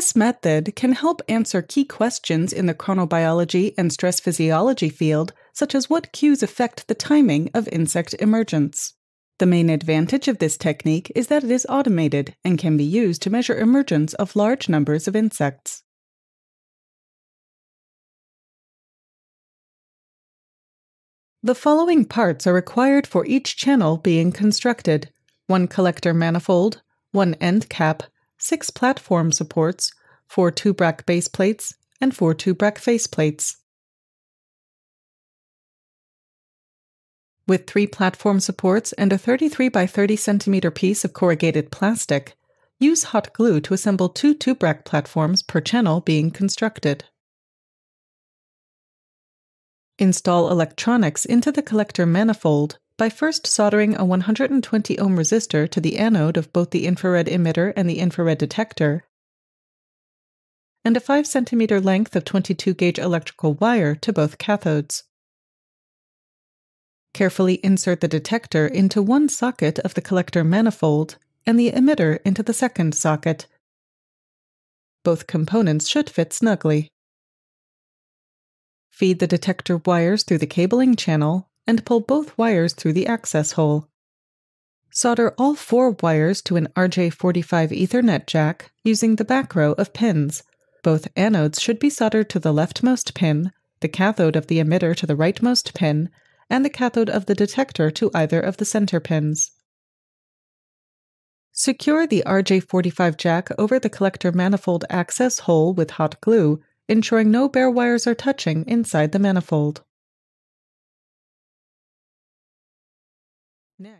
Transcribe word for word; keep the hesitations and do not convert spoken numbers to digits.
This method can help answer key questions in the chronobiology and stress physiology field, such as what cues affect the timing of insect emergence. The main advantage of this technique is that it is automated and can be used to measure emergence of large numbers of insects. The following parts are required for each channel being constructed: one collector manifold, one end cap, six platform supports, four two brac base plates, and four two brac face plates. With three platform supports and a thirty-three by thirty centimeter piece of corrugated plastic, use hot glue to assemble two two brac platforms per channel being constructed. Install electronics into the collector manifold by first soldering a one hundred twenty ohm resistor to the anode of both the infrared emitter and the infrared detector, and a five centimeter length of twenty-two gauge electrical wire to both cathodes. Carefully insert the detector into one socket of the collector manifold and the emitter into the second socket. Both components should fit snugly. Feed the detector wires through the cabling channel and pull both wires through the access hole. Solder all four wires to an R J forty-five Ethernet jack using the back row of pins. Both anodes should be soldered to the leftmost pin, the cathode of the emitter to the rightmost pin, and the cathode of the detector to either of the center pins. Secure the R J forty-five jack over the collector manifold access hole with hot glue, ensuring no bare wires are touching inside the manifold. Next.